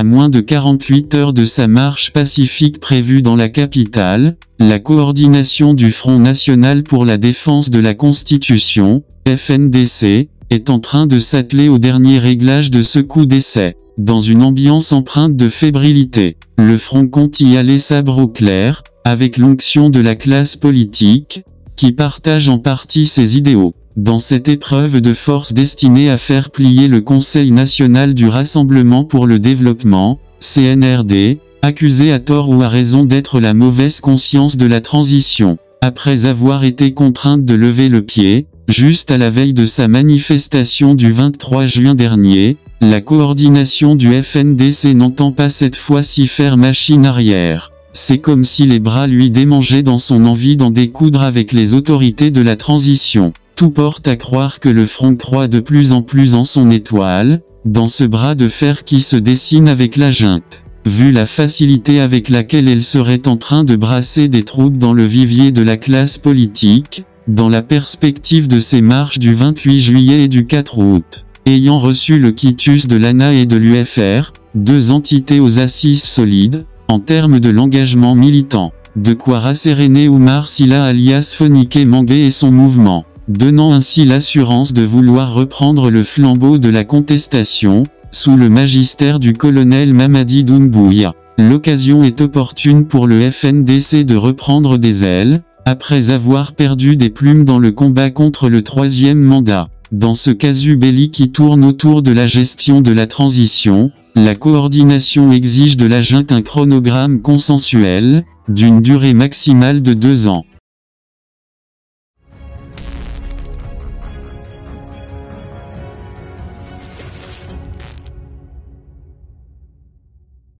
À moins de 48 heures de sa marche pacifique prévue dans la capitale, la coordination du Front National pour la Défense de la Constitution, FNDC, est en train de s'atteler au dernier réglage de ce coup d'essai. Dans une ambiance empreinte de fébrilité, le Front compte y aller sabre au clair, avec l'onction de la classe politique, qui partage en partie ses idéaux. Dans cette épreuve de force destinée à faire plier le Conseil national du Rassemblement pour le développement, CNRD, accusé à tort ou à raison d'être la mauvaise conscience de la transition, après avoir été contrainte de lever le pied, juste à la veille de sa manifestation du 23 juin dernier, la coordination du FNDC n'entend pas cette fois-ci faire machine arrière. C'est comme si les bras lui démangeaient dans son envie d'en découdre avec les autorités de la transition. Tout porte à croire que le front croit de plus en plus en son étoile, dans ce bras de fer qui se dessine avec la junte. Vu la facilité avec laquelle elle serait en train de brasser des troupes dans le vivier de la classe politique, dans la perspective de ses marches du 28 juillet et du 4 août, ayant reçu le quitus de l'ANA et de l'UFR, deux entités aux assises solides, en termes de l'engagement militant, de quoi rasséréner Oumar Silla alias Foniké Mangé et son mouvement. Donnant ainsi l'assurance de vouloir reprendre le flambeau de la contestation, sous le magistère du colonel Mamadi Doumbouya. L'occasion est opportune pour le FNDC de reprendre des ailes, après avoir perdu des plumes dans le combat contre le troisième mandat. Dans ce casus belli qui tourne autour de la gestion de la transition, la coordination exige de la junte un chronogramme consensuel, d'une durée maximale de 2 ans.